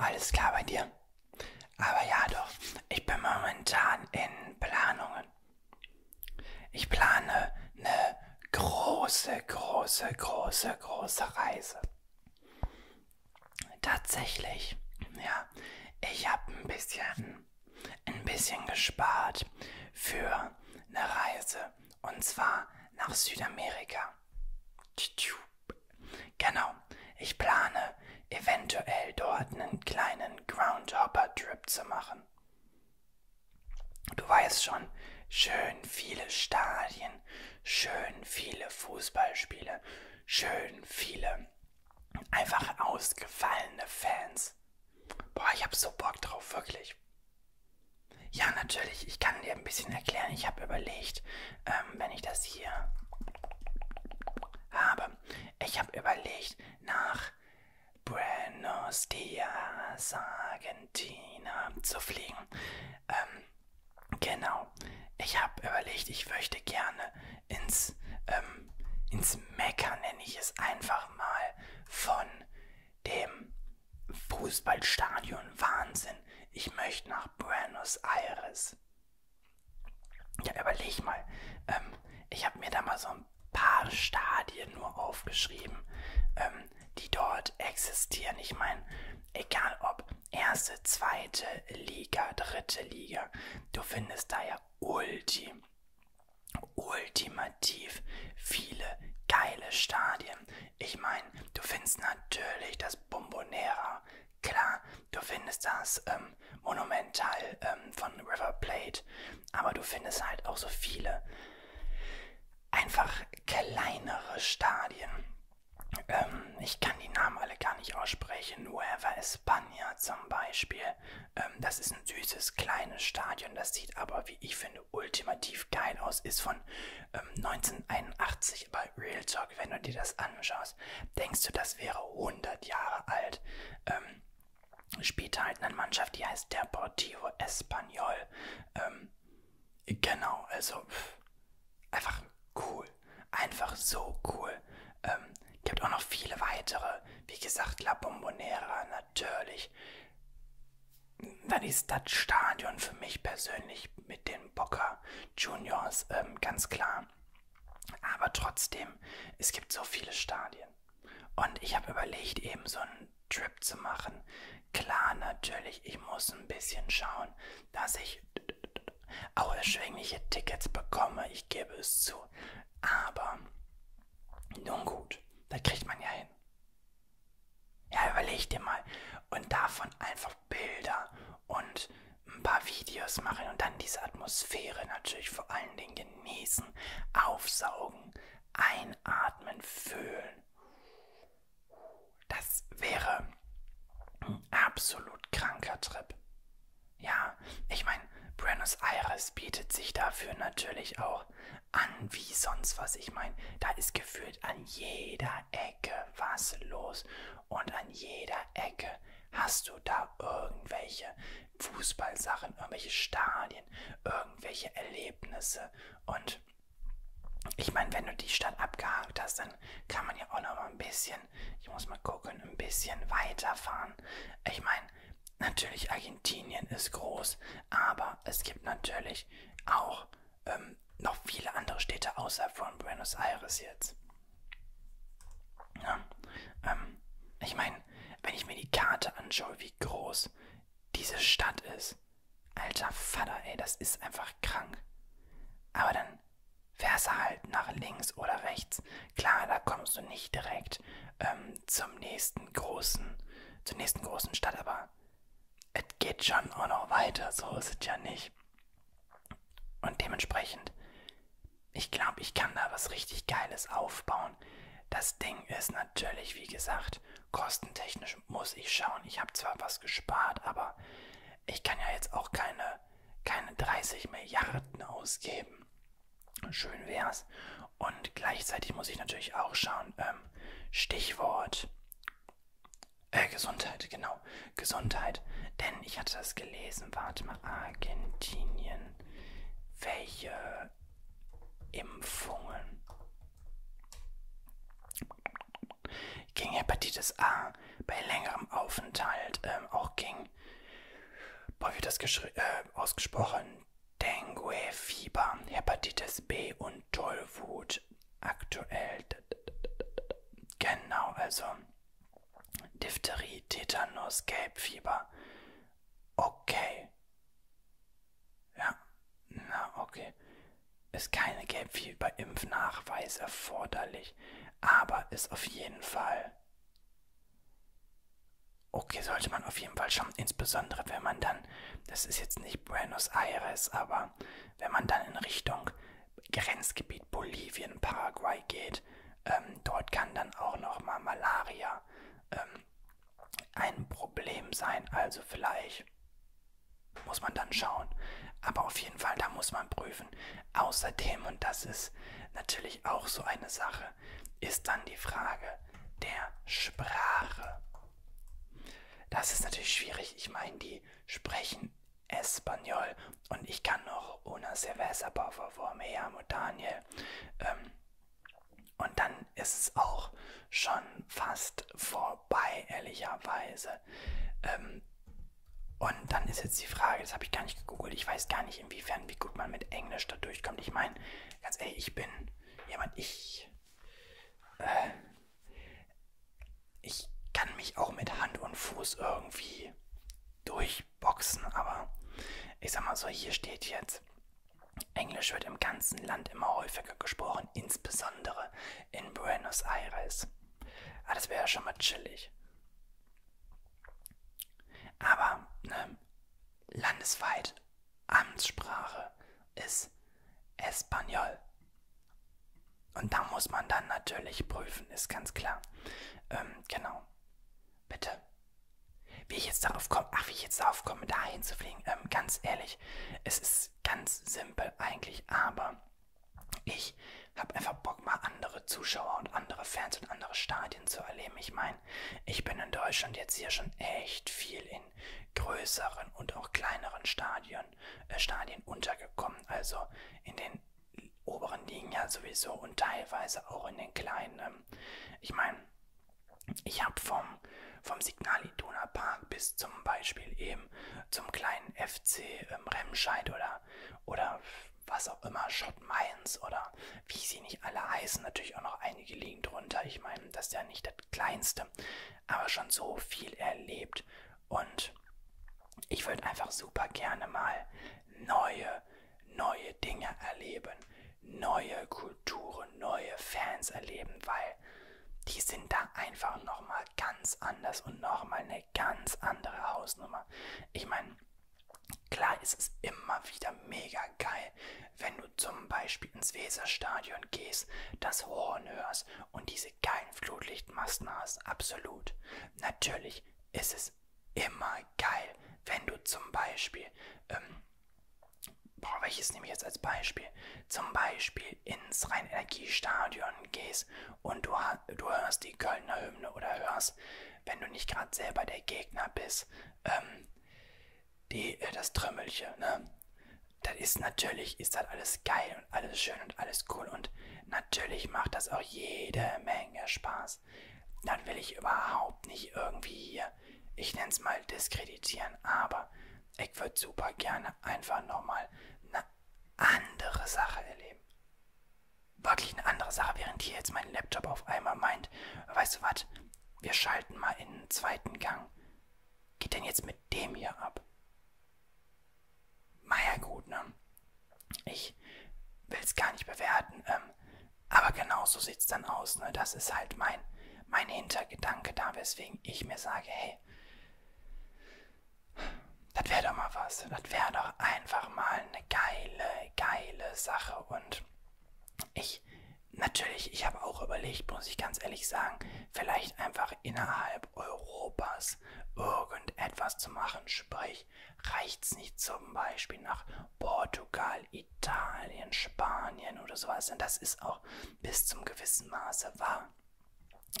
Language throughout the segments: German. alles klar bei dir? Aber ja doch, ich bin momentan in Planungen. Ich plane eine große Reise. Tatsächlich, ja, ich habe ein bisschen gespart für eine Reise, und zwar nach Südamerika. Genau, ich plane eventuell dort einen kleinen Groundhopper-Trip zu machen. Du weißt schon, schön viele Stadien, schön viele Fußballspiele, schön viele einfach ausgefallene Fans. Boah, ich hab so Bock drauf, wirklich. Ja, natürlich, ich kann dir ein bisschen erklären. Ich habe überlegt, wenn ich das hier habe, ich habe überlegt, nach Buenos Aires, Argentina zu fliegen. Genau. Ich habe überlegt, ich möchte gerne ins Mekka, nenne ich es einfach mal, von dem Fußballstadion Wahnsinn. Ich möchte nach Buenos Aires. Ja, überleg mal. Ich habe mir da mal so ein paar Stadien nur aufgeschrieben, die dort existieren. Ich meine, egal ob erste, zweite Liga, dritte Liga, du findest da ja ultimativ viele geile Stadien. Ich meine, du findest natürlich das Bombonera, klar, du findest das Monumental von River Plate, aber du findest halt auch so viele einfach kleinere Stadien. Ich kann die Namen alle gar nicht aussprechen. Nueva España zum Beispiel. Das ist ein süßes, kleines Stadion. Das sieht aber, wie ich finde, ultimativ geil aus. Ist von 1981. Aber Real Talk, wenn du dir das anschaust, denkst du, das wäre 100 Jahre alt. Spielt halt eine Mannschaft, die heißt Deportivo Español. Genau, also einfach cool. Einfach so cool. Gibt auch noch viele weitere, wie gesagt, La Bombonera natürlich. Dann ist das Stadion für mich persönlich mit den Boca Juniors, ganz klar. Aber trotzdem, es gibt so viele Stadien. Und ich habe überlegt, eben so einen Trip zu machen. Klar, natürlich, ich muss ein bisschen schauen, dass ich auch erschwingliche Tickets bekomme. Ich gebe es zu. Aber nun gut. Da kriegt man ja hin. Ja, überleg dir mal. Und davon einfach Bilder und ein paar Videos machen und dann diese Atmosphäre natürlich vor allen Dingen genießen, aufsaugen, einatmen, fühlen. Das wäre ein absolut kranker Trip. Ja, ich meine, Buenos Aires bietet sich dafür natürlich auch an wie sonst was. Ich meine, da ist gefühlt an jeder Ecke was los und an jeder Ecke hast du da irgendwelche Fußballsachen, irgendwelche Stadien, irgendwelche Erlebnisse. Und ich meine, wenn du die Stadt abgehakt hast, dann kann man ja auch noch mal ein bisschen, ich muss mal gucken, ein bisschen weiterfahren. Ich meine, natürlich, Argentinien ist groß, aber es gibt natürlich auch noch viele andere Städte außerhalb von Buenos Aires jetzt. Ja, ich meine, wenn ich mir die Karte anschaue, wie groß diese Stadt ist, alter Vater, ey, das ist einfach krank. Aber dann fährst du halt nach links oder rechts. Klar, da kommst du nicht direkt zur nächsten großen Stadt, aber es geht schon auch noch weiter, so ist es ja nicht. Und dementsprechend, ich glaube, ich kann da was richtig Geiles aufbauen. Das Ding ist natürlich, wie gesagt, kostentechnisch muss ich schauen. Ich habe zwar was gespart, aber ich kann ja jetzt auch keine 30 Milliarden ausgeben. Schön wär's. Und gleichzeitig muss ich natürlich auch schauen, Stichwort Gesundheit, genau. Gesundheit. Denn ich hatte das gelesen, warte mal, Argentinien. Welche Impfungen? Gegen Hepatitis A bei längerem Aufenthalt, auch das ausgesprochen? Dengue, Fieber, Hepatitis B und Tollwut. Aktuell. Genau, also Diphtherie, Tetanus, Gelbfieber. Okay. Ja, na okay. Ist keine Gelbfieberimpfnachweis erforderlich, aber ist auf jeden Fall... Okay, sollte man auf jeden Fall schon, insbesondere wenn man dann, das ist jetzt nicht Buenos Aires, aber wenn man dann in Richtung Grenzgebiet Bolivien, Paraguay geht, dort kann dann auch nochmal Malaria ein Problem sein, also vielleicht muss man dann schauen, aber auf jeden Fall, da muss man prüfen. Außerdem, und das ist natürlich auch so eine Sache, ist dann die Frage der Sprache. Das ist natürlich schwierig. Ich meine, die sprechen Espanol und ich kann noch una cerveza, por favor, me llamo Daniel. Und dann ist es auch schon fast vorbei, ehrlicherweise. Und dann ist jetzt die Frage, das habe ich gar nicht gegoogelt, ich weiß gar nicht, inwiefern, wie gut man mit Englisch da durchkommt. Ich meine, ganz ehrlich, ich bin jemand, ich kann mich auch mit Hand und Fuß irgendwie durchboxen, aber ich sag mal so, hier steht jetzt, Englisch wird im ganzen Land immer häufiger gesprochen, insbesondere in Buenos Aires. Ah, das wäre ja schon mal chillig. Aber ne, landesweit Amtssprache ist Espanol. Und da muss man dann natürlich prüfen, ist ganz klar. Genau. Bitte. Wie ich jetzt darauf komme, da hinzufliegen, ganz ehrlich, es ist ganz simpel eigentlich, aber ich habe einfach Bock, mal andere Zuschauer und andere Fans und andere Stadien zu erleben. Ich meine, ich bin in Deutschland jetzt hier schon echt viel in größeren und auch kleineren Stadien untergekommen. Also in den oberen Ligen ja sowieso und teilweise auch in den kleinen. Ich meine, ich habe vom Signal Iduna Park bis zum Beispiel eben zum kleinen FC Remscheid oder was auch immer, Schott Mainz oder wie sie nicht alle heißen, natürlich auch noch einige liegen drunter. Ich meine, das ist ja nicht das Kleinste, aber schon so viel erlebt und ich würde einfach super gerne mal neue Dinge erleben, neue Kulturen, neue Fans erleben, weil die sind da einfach nochmal ganz anders und nochmal eine ganz andere Hausnummer. Ich meine, klar ist es immer wieder mega geil, wenn du zum Beispiel ins Weserstadion gehst, das Horn hörst und diese geilen Flutlichtmasten hast. Absolut. Natürlich ist es immer geil, wenn du zum Beispiel, welches nehme ich jetzt als Beispiel? Zum Beispiel ins Rhein-Energie-Stadion gehst und du hörst die Kölner Hymne oder hörst, wenn du nicht gerade selber der Gegner bist, das Trümmelchen, ne? Das ist natürlich, ist das alles geil und alles schön und alles cool und natürlich macht das auch jede Menge Spaß. Dann will ich überhaupt nicht irgendwie hier, ich nenne es mal diskreditieren, aber ich würde super gerne einfach nochmal eine andere Sache erleben. Wirklich eine andere Sache, während hier jetzt mein Laptop auf einmal meint, weißt du was, wir schalten mal in den zweiten Gang. Geht denn jetzt mit dem hier ab? Naja gut, ne? Ich will es gar nicht bewerten, aber genau so sieht es dann aus, ne? Das ist halt mein Hintergedanke da, weswegen ich mir sage, hey, das wäre doch mal was, das wäre doch einfach mal eine geile Sache und ich habe auch überlegt, muss ich ganz ehrlich sagen, vielleicht einfach innerhalb Europas irgendetwas zu machen. Sprich, reicht's nicht zum Beispiel nach Portugal, Italien, Spanien oder sowas. Denn das ist auch bis zum gewissen Maße wahr.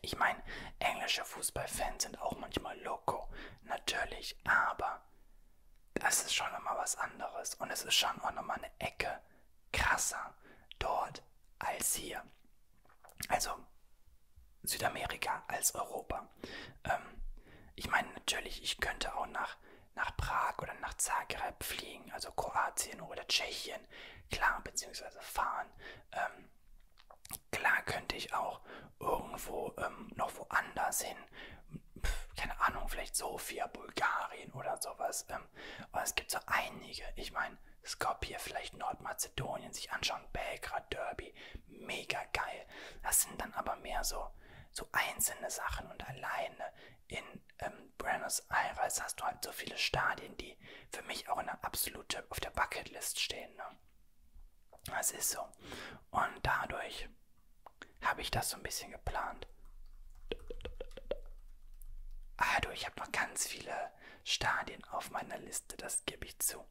Ich meine, englische Fußballfans sind auch manchmal loco, natürlich, aber das ist schon nochmal was anderes. Und es ist schon auch nochmal eine Ecke krasser dort als hier. Also Südamerika als Europa. Ich meine natürlich, ich könnte auch nach nach Prag oder nach Zagreb fliegen, also Kroatien oder Tschechien, klar, beziehungsweise fahren. Klar könnte ich auch irgendwo noch woanders hin, keine Ahnung, vielleicht Sofia, Bulgarien oder sowas. Aber es gibt so einige, ich meine, Skopje, vielleicht Nordmazedonien, sich anschauen, Belgrad, Derby, mega geil. Das sind dann aber mehr so einzelne Sachen, und alleine in Buenos Aires hast du halt so viele Stadien, die für mich auch eine absolute auf der Bucketlist stehen, ne? Das ist so. Und dadurch habe ich das so ein bisschen geplant. Also ich habe noch ganz viele Stadien auf meiner Liste, das gebe ich zu.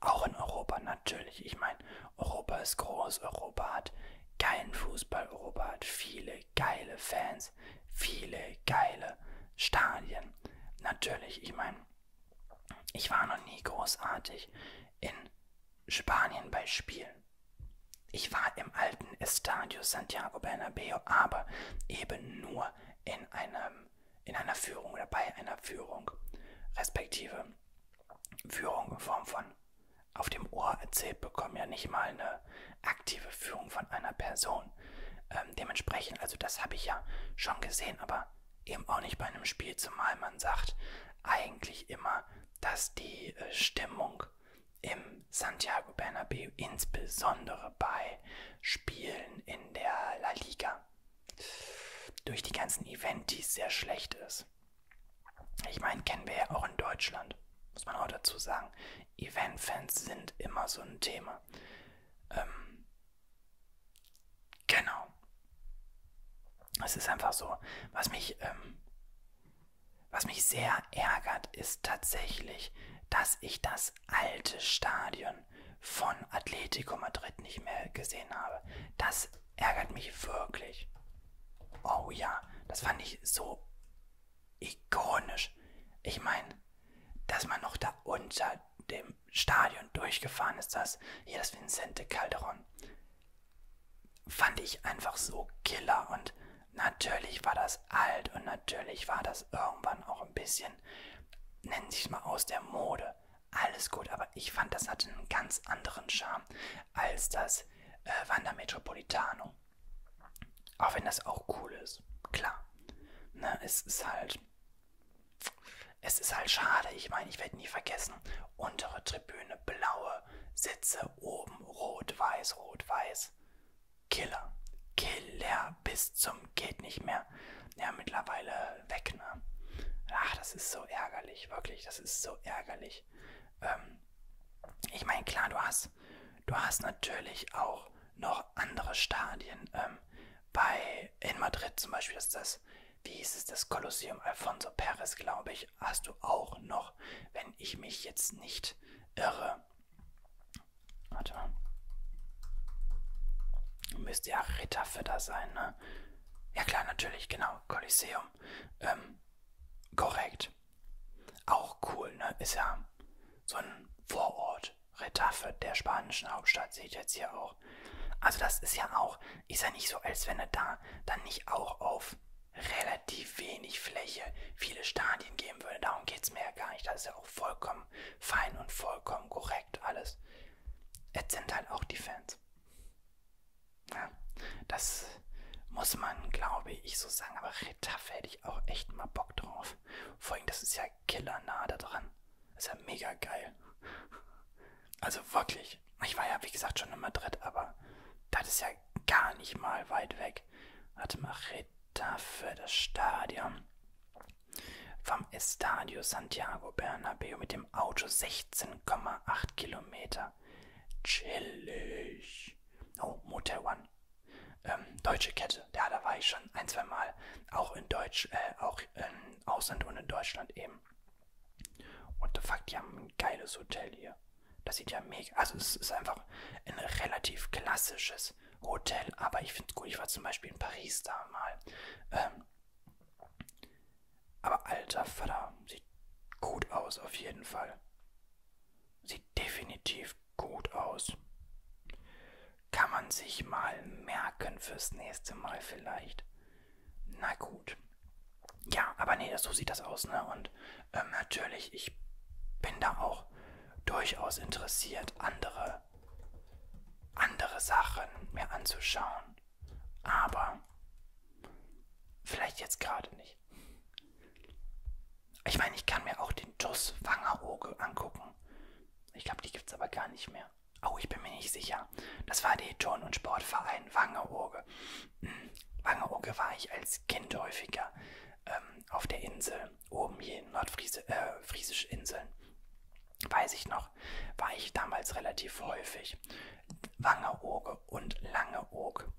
Auch in Europa natürlich. Ich meine, Europa ist groß, Europa hat geilen Fußball, Europa hat viele geile Fans, viele geile Stadien. Natürlich, ich meine, ich war noch nie großartig in Spanien bei Spielen. Ich war im alten Estadio Santiago Bernabeu, aber eben nur in einer Führung oder bei einer Führung, respektive Führung in Form von auf dem Ohr erzählt bekommen, ja nicht mal eine aktive Führung von einer Person. Dementsprechend, also das habe ich ja schon gesehen, aber eben auch nicht bei einem Spiel, zumal man sagt eigentlich immer, dass die Stimmung im Santiago Bernabeu, insbesondere bei Spielen in der La Liga, durch die ganzen Eventis sehr schlecht ist. Ich meine, kennen wir ja auch in Deutschland, muss man auch dazu sagen. Event-Fans sind immer so ein Thema. Genau. Es ist einfach so. Was mich sehr ärgert, ist tatsächlich, dass ich das alte Stadion von Atletico Madrid nicht mehr gesehen habe. Das ärgert mich wirklich. Oh ja, das fand ich so ikonisch. Ich meine, dass man noch da unter dem Stadion durchgefahren ist, das Vicente Calderón, fand ich einfach so killer. Und natürlich war das alt und natürlich war das irgendwann auch ein bisschen, nennen Sie es mal, aus der Mode. Alles gut, aber ich fand, das hatte einen ganz anderen Charme als das Wanda Metropolitano. Auch wenn das auch cool ist, klar. Ne, es ist halt schade. Ich meine, ich werde nie vergessen, untere Tribüne, blaue Sitze, oben rot-weiß, rot-weiß. Killer. Killer bis zum geht nicht mehr. Ja, mittlerweile weg, ne? Ach, das ist so ärgerlich, wirklich, das ist so ärgerlich. Ich meine, klar, du hast natürlich auch noch andere Stadien, in Madrid zum Beispiel, ist das, wie hieß es, das Kolosseum Alfonso Perez, glaube ich, hast du auch noch, wenn ich mich jetzt nicht irre. Warte mal. Müsste ja Ritterfütter sein, ne? Ja klar, natürlich, genau, Kolosseum. Korrekt. Auch cool, ne? Ist ja so ein Vorort, Retafe, der spanischen Hauptstadt, seht ihr jetzt hier auch. Also das ist ja auch, ist ja nicht so, als wenn du da dann nicht auch auf relativ wenig Fläche viele Stadien geben würde. Darum geht es mir ja gar nicht. Das ist ja auch vollkommen fein und vollkommen korrekt alles. Jetzt sind halt auch die Fans. Ja, das muss man, glaube ich, so sagen. Aber Retafe hätte ich auch echt mal Bock drauf. Vor allem, das ist ja killernah da dran. Das ist ja mega geil. Also wirklich. Ich war ja, wie gesagt, schon in Madrid, aber das ist ja gar nicht mal weit weg. Warte mal, Retafe, das Stadion. Vom Estadio Santiago Bernabeu mit dem Auto 16,8 Kilometer. Chillig. Oh, Motel One. Deutsche Kette. Ja, da war ich schon ein, zwei Mal. Auch in auch im Ausland und in Deutschland eben. What the fuck, die haben ein geiles Hotel hier. Das sieht ja mega, also es ist einfach ein relativ klassisches Hotel, aber ich finde es gut, ich war zum Beispiel in Paris da mal. Aber alter Vater, sieht gut aus auf jeden Fall. Sieht definitiv gut aus. Kann man sich mal merken fürs nächste Mal vielleicht. Na gut. Ja, aber nee, so sieht das aus, ne? Und natürlich, ich bin da auch durchaus interessiert, andere Sachen mir anzuschauen. Aber vielleicht jetzt gerade nicht. Ich meine, ich kann mir auch den TuS Wangerooge angucken. Ich glaube, die gibt es aber gar nicht mehr. Oh, ich bin mir nicht sicher. Das war der Turn- und Sportverein Wangerooge. Wangerooge war ich als Kind häufiger auf der Insel, oben hier in Nordfriesische Inseln. Weiß ich noch, war ich damals relativ häufig. Wangerooge und Langeoog.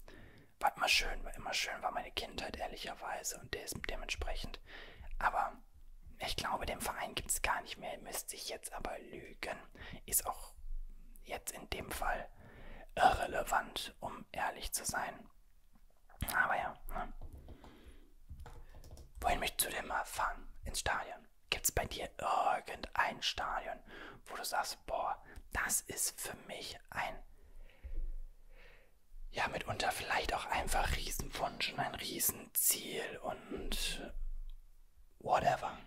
War immer schön, war meine Kindheit ehrlicherweise und dementsprechend. Aber ich glaube, den Verein gibt es gar nicht mehr, müsste ich jetzt aber lügen. Ist auch jetzt in dem Fall irrelevant, um ehrlich zu sein. Aber ja, ne? Wohin möchtest du denn mal fahren? Ins Stadion. Gibt es bei dir irgendein Stadion, wo du sagst, boah, das ist für mich ein, ja, mitunter vielleicht auch einfach Riesenwunsch und ein Riesenziel und whatever.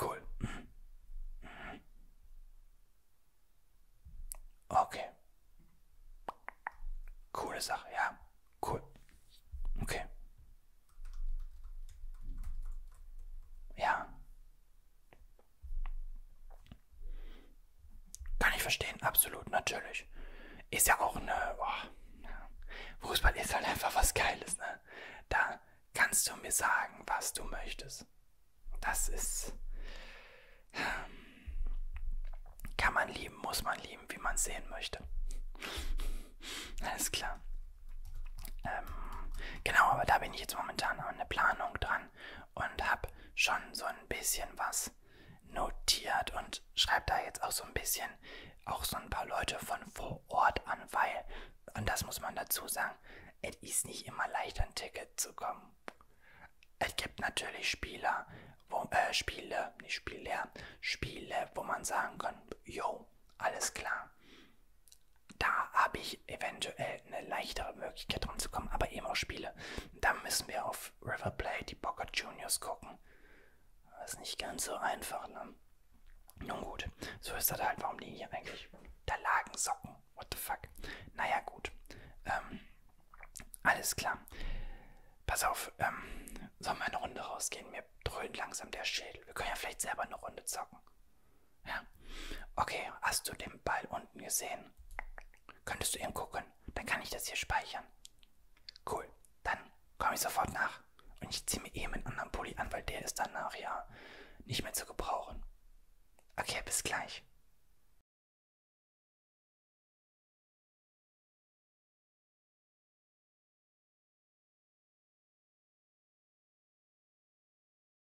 Cool. Okay. Coole Sache, ja. Cool. Okay. Ja. Kann ich verstehen, absolut, natürlich. Ist ja auch eine... Oh, Fußball ist halt einfach was Geiles, ne? Da kannst du mir sagen, was du möchtest. Das ist... Kann man lieben, muss man lieben, wie man es sehen möchte. Alles klar. Genau, aber da bin ich jetzt momentan an der Planung dran und habe schon so ein bisschen was notiert und schreibe da jetzt auch so ein bisschen, auch so ein paar Leute von vor Ort an, weil, und das muss man dazu sagen, es ist nicht immer leicht, an Ticket zu kommen. Es gibt natürlich Spiele, wo man sagen kann, jo, alles klar. Da habe ich eventuell eine leichtere Möglichkeit dran zu kommen, aber eben auch Spiele. Da müssen wir auf River Plate, die Boca Juniors gucken. Das ist nicht ganz so einfach, ne? Nun gut, so ist das halt, warum die hier eigentlich... Da lagen Socken, what the fuck. Naja, gut. Alles klar. Pass auf, sollen wir eine Runde rausgehen? Mir dröhnt langsam der Schädel. Wir können ja vielleicht selber eine Runde zocken. Ja. Okay, hast du den Ball unten gesehen? Könntest du eben gucken? Dann kann ich das hier speichern. Cool, dann komme ich sofort nach. Und ich ziehe mir eben einen anderen Pulli an, weil der ist danach ja nicht mehr zu gebrauchen. Okay, bis gleich.